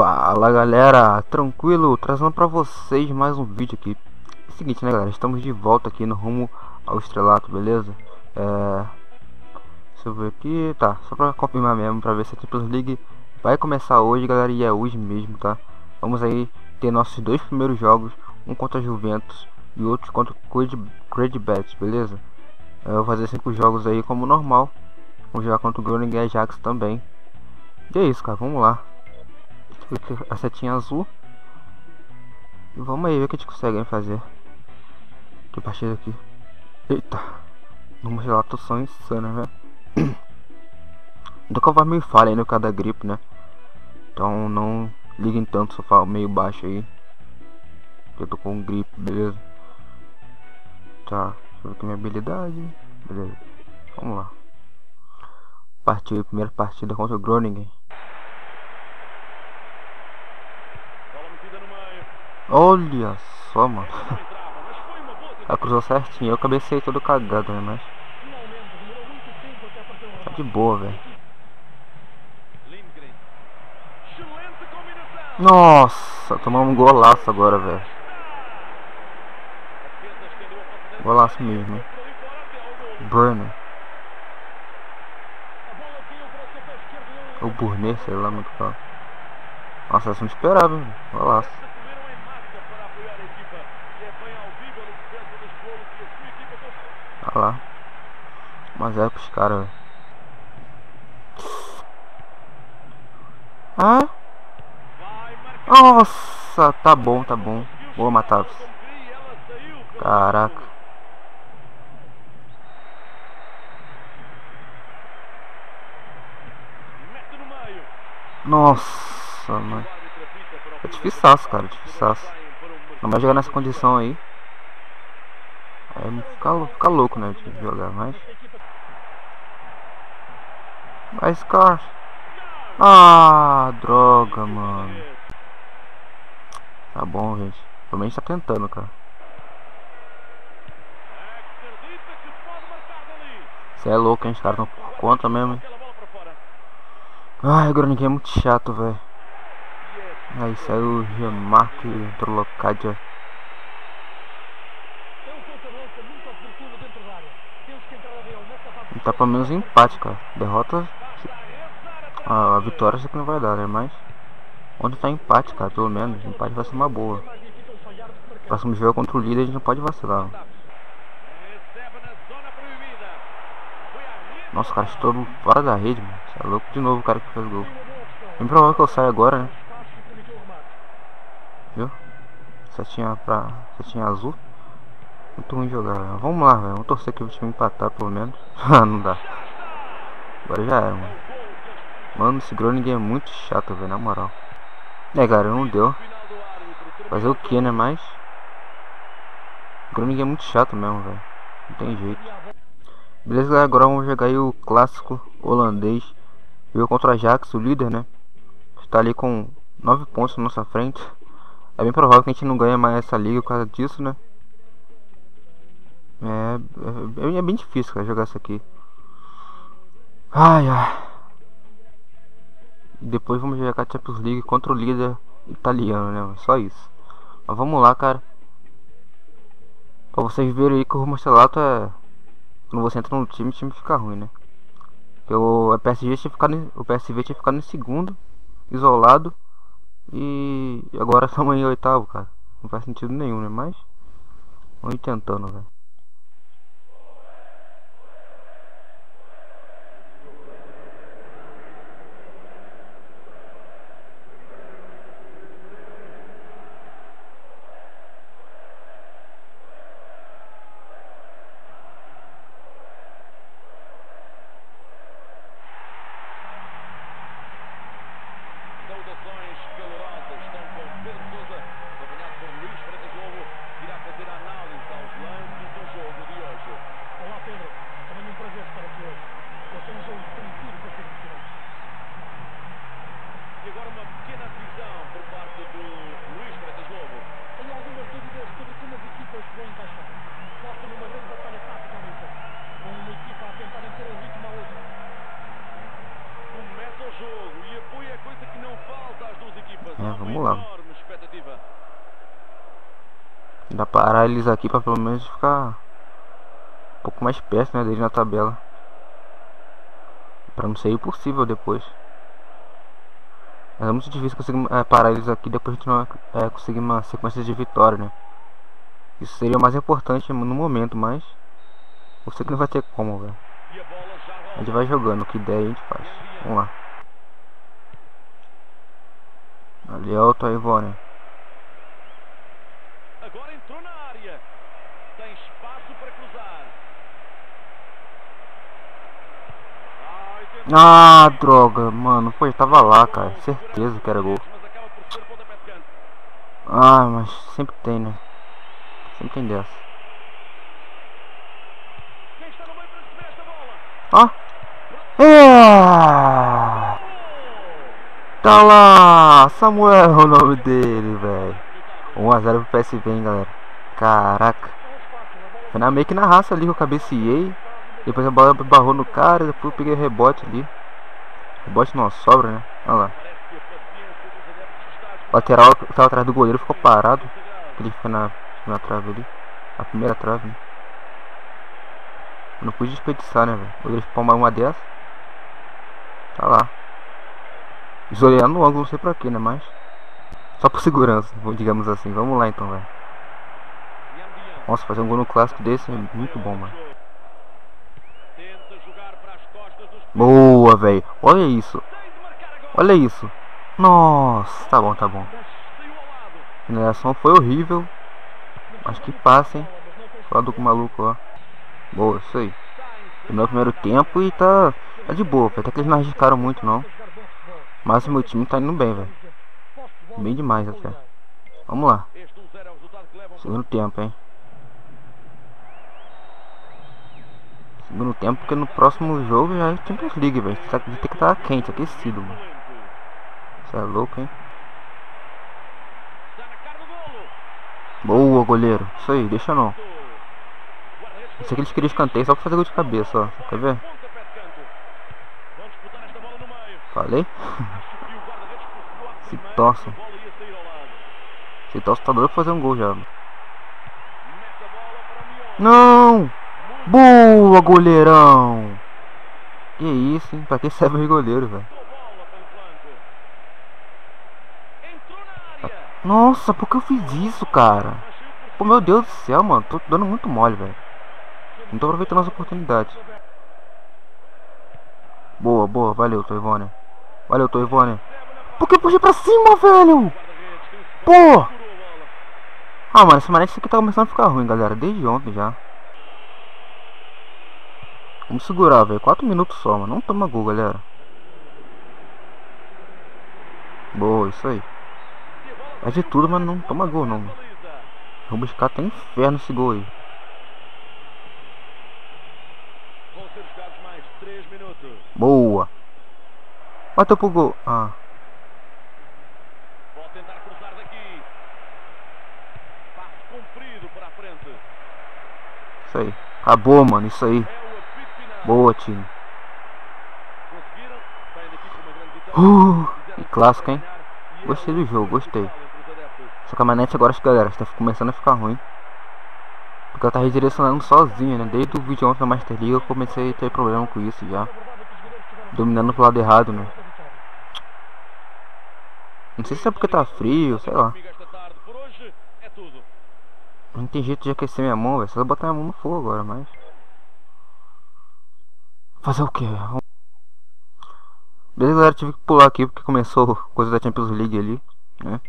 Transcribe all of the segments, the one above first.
Fala galera, tranquilo, trazendo pra vocês mais um vídeo aqui. É o seguinte, né galera, estamos de volta aqui no rumo ao Estrelato, beleza? Deixa eu ver aqui, tá, só pra confirmar mesmo, pra ver se a Champions League vai começar hoje, galera, e é hoje mesmo, tá? Vamos aí ter nossos dois primeiros jogos, um contra a Juventus e outro contra o CredBet, beleza? Eu vou fazer 5 jogos aí como normal, vamos jogar contra o Groningen e a Jax também. E é isso, cara, vamos lá. A setinha azul. E vamos aí ver o que a gente consegue fazer. Que partida aqui. Eita. Umas relatações insanas, velho. Do que meio falha aí no cada gripe, né? Então não liguem tanto se eu falo meio baixo aí. Eu tô com gripe, beleza? Tá. Deixa eu ver aqui minha habilidade. Beleza. Vamos lá. Partiu a primeira partida contra o Groningen. Olha só, mano. Ela cruzou certinho. Eu cabecei todo cagado, né? Mas tá de boa, velho. Nossa, tomamos um golaço agora, velho. Golaço mesmo, né? Burner. O Burner, sei lá, muito fala. Nossa, essa não esperava, hein? Golaço. Olha lá, mas é pros caras. Ah? Nossa, tá bom, tá bom. Boa, Matavis. Caraca. Nossa, mano. É difiçaço, cara, é difiçaço. Não vai jogar nessa condição aí. É ficar louco, né, de jogar, mas... Mas, cara... Ah, droga, mano. Tá bom, gente. Pelo menos tá tentando, cara. Você é louco, hein, os caras tão por conta mesmo, hein. Ai, o Groningen é muito chato, velho. Aí saiu o remarque, entrou Locadia. Tá pelo menos empate, cara. Derrota, a vitória isso aqui não vai dar, né? Mas onde tá empate, cara, pelo menos empate vai ser uma boa. Próximo jogo contra o líder, a gente não pode vacilar. Nossa, cara, estou fora da rede, mano. Você é louco de novo, o cara que fez gol. É improvável que eu saia agora, né? Viu? Setinha azul. Muito ruim jogar, velho. Vamos lá, velho. Vamos torcer que o time empatar, pelo menos. Ah, não dá. Agora já era, mano. Mano, esse Groningen é muito chato, velho, na moral. É, cara, não deu. Fazer o que, né, mas... Groningen é muito chato mesmo, velho. Não tem jeito. Beleza, galera. Agora vamos jogar aí o clássico holandês. Veio contra a Ajax, o líder, né? Está ali com 9 pontos na nossa frente. É bem provável que a gente não ganhe mais essa liga por causa disso, né? É bem difícil, cara, jogar isso aqui. Ai, ai. Depois vamos jogar a Champions League contra o líder italiano, né? Só isso. Mas vamos lá, cara. Pra vocês verem aí que o Master League é... Quando você entra no time, o time fica ruim, né? Porque o PSV tinha ficado em segundo, isolado. E agora estamos em oitavo, cara. Não faz sentido nenhum, né? Mas... vamos tentando, velho. né? Vamos lá. Dá pra parar eles aqui pra pelo menos ficar um pouco mais perto, né, deles na tabela, pra não ser impossível depois. É muito difícil conseguir parar eles aqui. Depois a gente não conseguir uma sequência de vitória, né? Isso seria o mais importante no momento, mas eu sei que não vai ter como, velho. A gente vai jogando, o que der a gente faz. Vamos lá. Ali é o Toivonen. Agora entrou na área. Tem espaço para cruzar. Ah, droga, mano. Pô, tava lá, cara. Certeza que era gol. Ah, mas sempre tem, né? Sempre tem dessa. Ah! É! Tá lá! Samuel o nome dele, velho. 1 a 0 pro PSV, hein, galera. Caraca. Foi meio que na raça ali que eu cabeceei. Depois a bola barrou no cara, depois eu peguei rebote ali. Rebote não, sobra, né? Olha lá. O lateral que tava atrás do goleiro ficou parado. Ele ficou na trave ali. A primeira trave, né? Eu não pude desperdiçar, né, velho? O goleiro ficou uma dessa. Tá lá. Isolei no ângulo, não sei pra quê, né? Mas só por segurança, digamos assim. Vamos lá então, velho. Nossa, fazer um gol no clássico desse é muito bom, mano. Boa, velho. Olha isso. Olha isso. Nossa, tá bom, tá bom. A finalização foi horrível. Acho que passa, hein. Falado com o maluco, ó. Boa, isso aí. Terminou o primeiro tempo e tá de boa, velho. Até que eles não arriscaram muito, não. Mas o meu time tá indo bem, velho. Bem demais, até. Vamos lá. Segundo tempo, hein. No tempo, porque no próximo jogo já é Champions League, velho. Tem que estar quente, aquecido, mano. Isso é louco, hein? Boa, goleiro. Isso aí, deixa não. Isso aqui eles queriam escanteio só pra fazer gol de cabeça, ó. Quer ver? Falei? Se torce. Se torce, tá doido pra fazer um gol já, mano. Não! Boa, goleirão! Que isso, hein? Pra que serve o goleiro, velho? Nossa, por que eu fiz isso, cara? Pô, meu Deus do céu, mano. Tô dando muito mole, velho. Não tô aproveitando as oportunidades. Boa, boa. Valeu, Toivonen. Valeu, Toivonen. Por que eu puxei pra cima, velho? Pô! Ah, mano, esse manete aqui tá começando a ficar ruim, galera. Desde ontem já. Vamos segurar, velho. 4 minutos só, mano. Não toma gol, galera. Boa, isso aí. É de tudo, mas não toma gol, não, mano. Vou buscar até inferno esse gol aí. Boa. Bateu pro gol. Ah. Isso aí. Acabou, mano. Isso aí. Boa, time. Que clássico, hein? Gostei do jogo, gostei. Só que a manete agora, galera, está começando a ficar ruim. Porque ela tá redirecionando sozinha, né? Desde o vídeo ontem da Master League eu comecei a ter problema com isso já. Dominando pro lado errado, né? Não sei se é porque tá frio, sei lá. Não tem jeito de aquecer minha mão, velho. Só botar minha mão no fogo agora, mas... fazer o que? Beleza, galera, tive que pular aqui porque começou coisa da Champions League ali, né?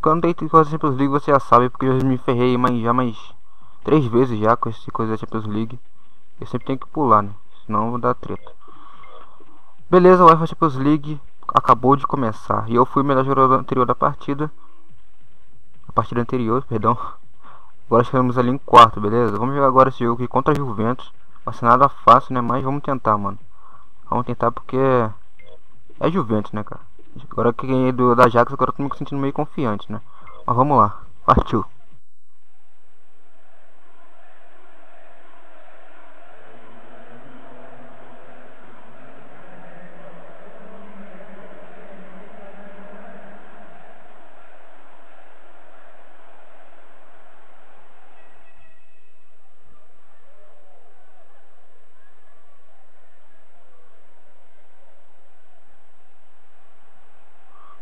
Quando tem coisa da Champions League você já sabe, porque eu já me ferrei já mais 3 vezes já com essa coisa da Champions League. Eu sempre tenho que pular, né? Senão eu vou dar treta. Beleza, a UEFA Champions League acabou de começar e eu fui o melhor jogador anterior da partida. A partida anterior, perdão. Agora chegamos ali em quarto, beleza? Vamos jogar agora esse jogo aqui contra a Juventus. Vai ser nada fácil, né? Mas vamos tentar, mano. Vamos tentar porque é Juventus, né, cara? Agora que ganhei da Jax, agora eu tô me sentindo meio confiante, né? Mas vamos lá. Partiu.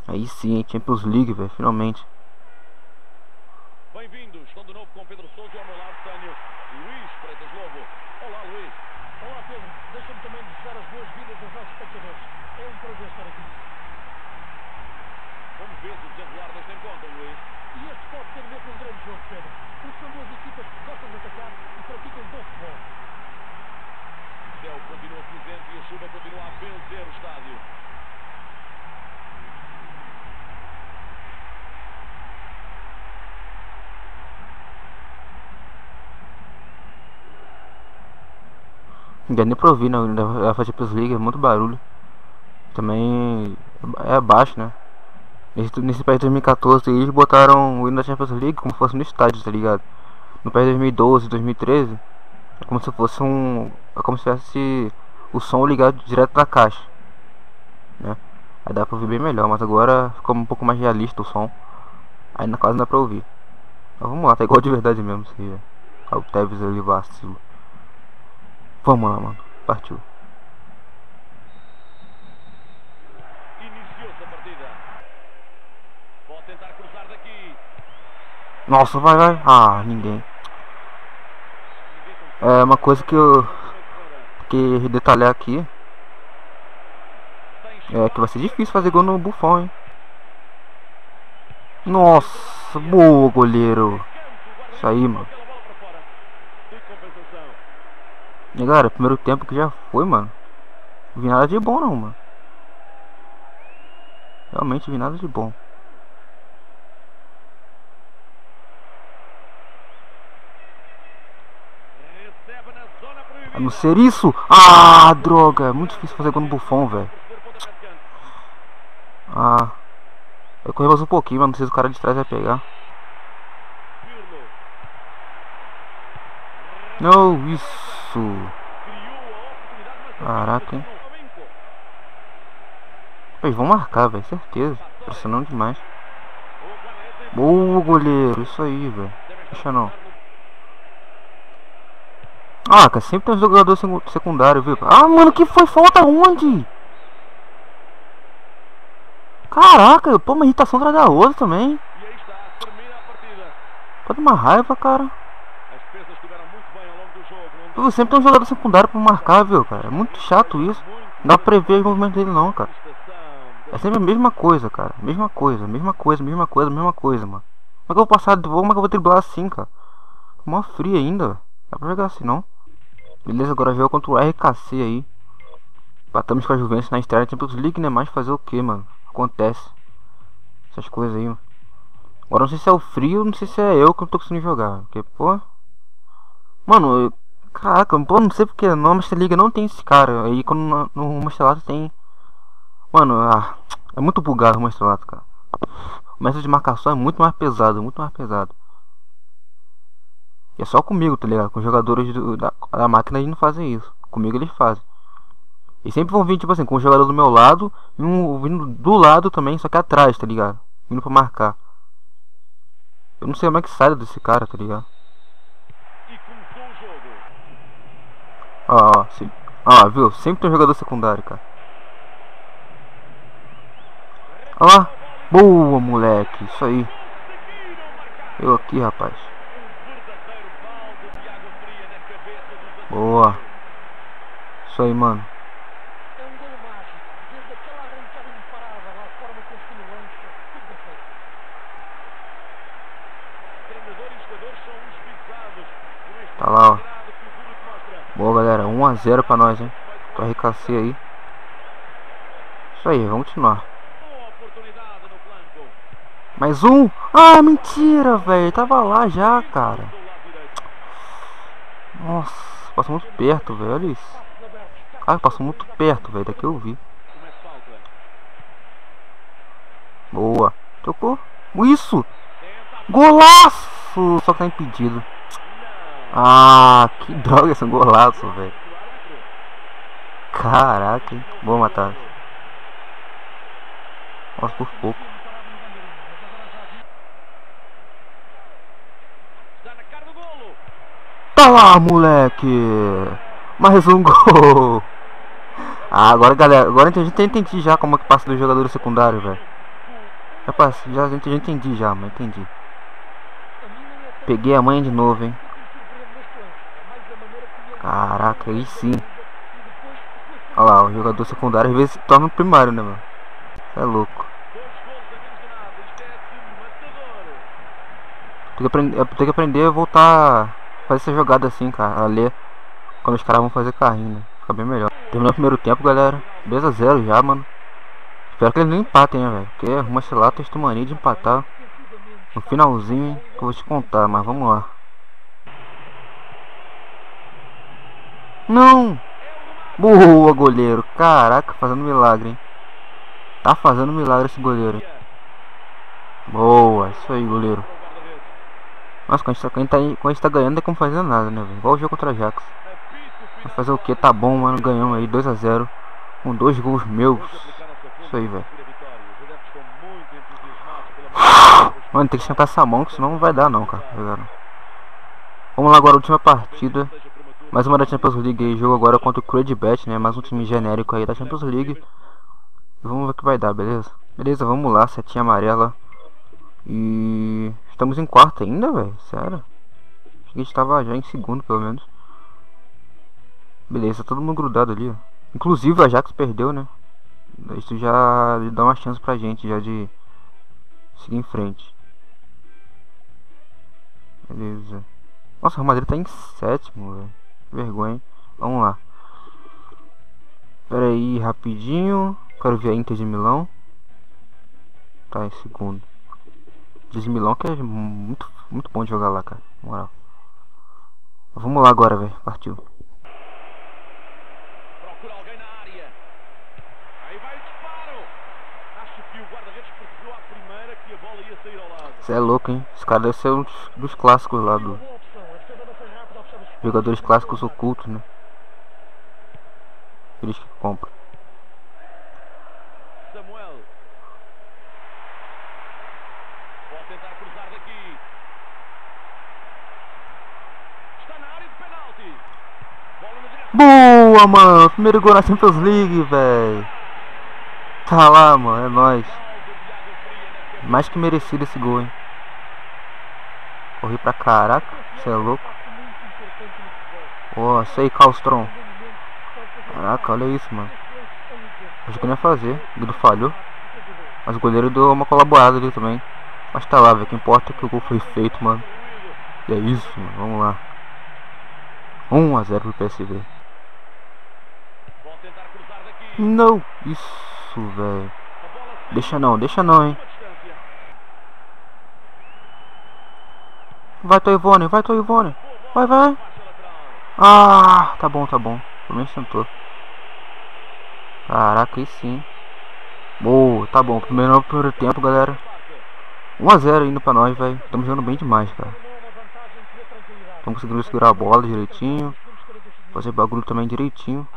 Aí sim, hein? Champions League, velho, finalmente. Bem-vindos, estão de novo com o Pedro Souza e ao meu lado Tânio Luís Freitas Lobo. Olá, Luís. Olá, Pedro. Deixa-me também desejar as boas-vindas aos nossos espectadores. É um prazer estar aqui. Como vês o desenrolar deste encontro, Luís? E este pode ser mesmo um grande jogo, Pedro. Porque são duas equipas que gostam de atacar e praticam bom futebol. O céu continua presente e a chuva continua a vencer o estádio. Não dá nem pra ouvir, né? A faixa Champions League é muito barulho. Também é baixo, né? Nesse país de 2014 eles botaram o hino da Champions League como se fosse no estádio, tá ligado? No país de 2012, 2013 é como se fosse um... é como se tivesse o som ligado direto na caixa, né? Aí dá pra ouvir bem melhor, mas agora ficou um pouco mais realista o som. Aí na casa não dá pra ouvir. Mas vamos lá, tá igual de verdade mesmo isso aí, ó. O Tevez ali vacilo. Vamos lá, mano. Partiu. Iniciou-se a partida. Pode tentar cruzar daqui. Nossa, vai, vai. Ah, ninguém. É uma coisa que eu... que detalhar aqui. É que vai ser difícil fazer gol no Buffon, hein. Nossa, boa, goleiro. Isso aí, mano. E galera, primeiro tempo que já foi, mano. Não vi nada de bom não, mano. Realmente vi nada de bom. A não ser isso. Ah, droga. É muito difícil fazer gol no Buffon, velho. Ah, eu corri mais um pouquinho, mas não sei se o cara de trás vai pegar. Não, isso. Caraca, hein? Eles vão marcar, velho, certeza. Impressionante demais. Boa, goleiro. Isso aí, velho. Deixa não. Ah, cara, sempre tem um jogador secundário, viu? Ah, mano, que foi falta onde? Caraca, pô, uma irritação atrás da outra também. Pode uma raiva, cara. Sempre tem um jogador secundário pra marcar, viu, cara? É muito chato isso. Não dá pra prever os movimentos dele não, cara. É sempre a mesma coisa, cara. Mesma coisa, mesma coisa, mesma coisa, mesma coisa, mano. Como é que eu vou passar? Como é que eu vou driblar assim, cara? Mó fria ainda. Dá pra jogar assim, não. Beleza, agora jogo contra o RKC aí. Batamos com a Juventus na estreia da Champions League, né? Mas fazer o que, mano? Acontece. Essas coisas aí, mano. Agora não sei se é o frio, não sei se é eu que não tô conseguindo jogar. Porque, pô... mano, eu... caraca, pô, não sei porque na Master League não tem esse cara. Aí quando no Estrelato tem. Mano, ah, é muito bugado o Estrelato, cara. O método de marcação é muito mais pesado, muito mais pesado. E é só comigo, tá ligado? Com os jogadores da máquina eles não fazem isso. Comigo eles fazem. E sempre vão vir, tipo assim, com um jogador do meu lado e um vindo do lado também, só que atrás, tá ligado? Vindo pra marcar. Eu não sei como é que sai desse cara, tá ligado? Ó, ah, viu? Sempre tem um jogador secundário, cara. Ó lá. Boa, moleque. Isso aí. Eu aqui, rapaz. Boa. Isso aí, mano. Tá lá, ó. Boa, galera, 1-0 pra nós, hein? Tô RKC aí. Isso aí, vamos continuar. Mais um. Ah, mentira, velho. Tava lá já, cara. Nossa, passou muito perto, velho. Olha isso. Cara, passou muito perto, velho. Daqui eu vi. Boa. Tocou. Isso. Golaço. Só que tá impedido. Ah, que droga esse golaço, velho. Caraca, hein? Boa matar. Nossa, por pouco. Tá lá, moleque. Mais um gol. Ah, agora, galera, agora eu entendi já como é que passa do jogador secundário, velho. Rapaz, já entendi já, mas entendi. Peguei a manha de novo, hein. Caraca, aí sim. Olha lá, o jogador secundário às vezes se torna o primário, né, mano? É louco. Tem que aprender a voltar a fazer essa jogada assim, cara. A ler quando os caras vão fazer carrinho, né? Fica bem melhor. Terminou o primeiro tempo, galera. 2-0 já, mano. Espero que eles não empatem, né, velho? Porque arruma, sei lá, tem mania de empatar no finalzinho, que eu vou te contar, mas vamos lá. Não! Boa, goleiro! Caraca, fazendo milagre, hein? Tá fazendo milagre esse goleiro. Boa, isso aí, goleiro. Nossa, quando a gente tá ganhando, não tem como fazer nada, né, velho? Igual o jogo contra a Jax. Mas fazer o que? Tá bom, mano. Ganhamos aí 2-0. Com 2 gols meus. Isso aí, velho. Mano, tem que sentar essa mão, que senão não vai dar, não, cara. Vamos lá agora, a última partida. Mais uma da Champions League. Jogo agora contra o CredBet, né? Mais um time genérico aí da Champions League. Vamos ver o que vai dar, beleza? Beleza, vamos lá. Setinha amarela. E... estamos em quarto ainda, velho? Sério? Acho que a gente tava já em segundo, pelo menos. Beleza, todo mundo grudado ali, ó. Inclusive a Jax perdeu, né? Isso já dá uma chance pra gente já de seguir em frente. Beleza. Nossa, o Madrid tá em 7º, velho. Vergonha, hein? Vamos lá. Pera aí, rapidinho. Quero ver a Inter de Milão. Tá em segundo. De Milão, que é muito bom de jogar lá, cara. Moral. Vamos lá agora, velho. Partiu. Procura alguém na área. Aí vai o disparo. Acho que o guarda-redes procurou a primeira, que a bola ia sair ao lado. Isso é louco, hein? Esse cara deve ser um dos clássicos lá do... jogadores clássicos ocultos, né? Eles que compram. Samuel. Tentar cruzar daqui. Está na área de penalti. Bola na direção. Boa, mano. Primeiro gol na Champions League, velho. Tá lá, mano. É nóis. Mais que merecido esse gol, hein. Corri pra caraca. Você é louco. Ó, isso aí, Carlström. Caraca, olha isso, mano. Acho que não ia fazer. O Guido falhou. Mas o goleiro deu uma colaborada ali também. Mas tá lá, velho, o que importa é que o gol foi feito, mano. E é isso, mano, vamos lá. 1-0 pro PSV. Não, isso, velho. Deixa não, hein. Vai, Toivonen, vai, Toivonen. Vai, vai. Ah, tá bom, tá bom. Pelo menos tentou. Caraca, aí sim. Boa, tá bom, primeiro tempo, galera. 1-0 ainda pra nós, velho. Estamos jogando bem demais, cara. Estamos conseguindo segurar a bola direitinho. Fazer bagulho também direitinho.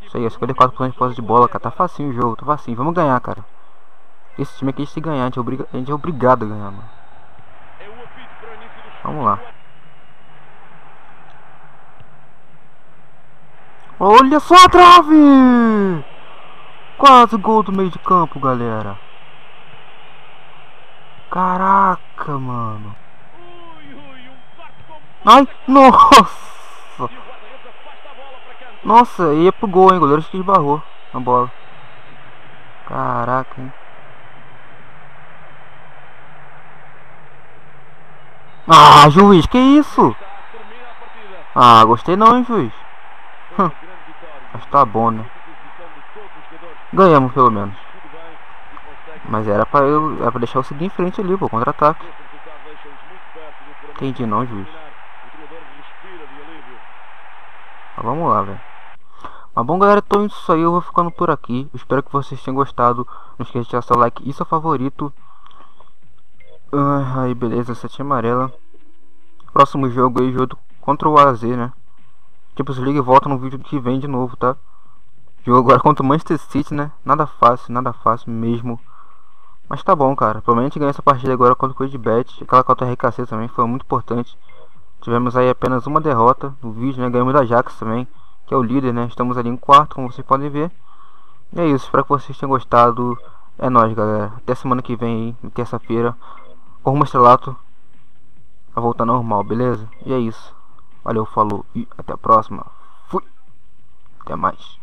Isso aí, é 54% de posse de bola, cara. Tá facinho o jogo, tá facinho. Vamos ganhar, cara. Esse time aqui, se ganhar, a gente é obrigado a ganhar, mano. Vamos lá. Olha só a trave! Quase gol do meio de campo, galera. Caraca, mano. Ai, nossa. Nossa, ia pro gol, hein. O goleiro acho que esbarrou na bola. Caraca, hein. Ah, juiz, que isso? Ah, gostei não, hein, juiz. Mas tá bom, né. Ganhamos, pelo menos. Mas era pra deixar eu seguir em frente ali, pô, contra-ataque. Entendi não, juiz. Mas vamos lá, velho. Mas bom, galera, então isso aí, eu vou ficando por aqui. Espero que vocês tenham gostado. Não esqueça de deixar seu like e seu favorito. Aí, beleza, setinha amarela. Próximo jogo aí, jogo contra o AZ, né. Champions League volta no vídeo que vem de novo, tá? Jogo agora contra o Manchester City, né. Nada fácil mesmo. Mas tá bom, cara. Pelo menos a gente ganha essa partida agora contra o CredBet. Aquela contra a RKC também foi muito importante. Tivemos aí apenas uma derrota no vídeo, né? Ganhamos da Jax também, que é o líder, né? Estamos ali em quarto, como vocês podem ver. E é isso. Espero que vocês tenham gostado. É nóis, galera. Até semana que vem, terça-feira, com o Estrelato a voltar normal, beleza? E é isso. Valeu, falou e até a próxima. Fui. Até mais.